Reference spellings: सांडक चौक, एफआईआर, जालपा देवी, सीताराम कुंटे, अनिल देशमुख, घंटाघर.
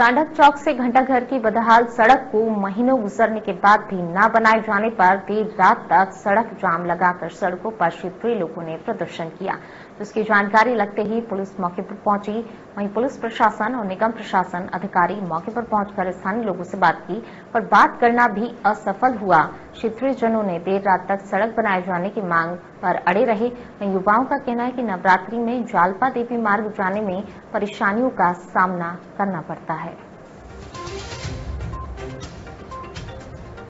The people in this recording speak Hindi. सांडक चौक से घंटाघर की बदहाल सड़क को महीनों गुजरने के बाद भी न बनाए जाने पर देर रात तक सड़क जाम लगाकर सड़कों पर क्षेत्रीय लोगों ने प्रदर्शन किया। इसकी जानकारी लगते ही पुलिस मौके पर पहुंची। वहीं पुलिस प्रशासन और निगम प्रशासन अधिकारी मौके पर पहुंचकर स्थानीय लोगों से बात की, पर बात करना भी असफल हुआ। क्षेत्रीय जनों ने देर रात तक सड़क बनाए जाने की मांग पर अड़े रहे। युवाओं का कहना है कि नवरात्रि में जालपा देवी मार्ग जाने में परेशानियों का सामना करना पड़ता है।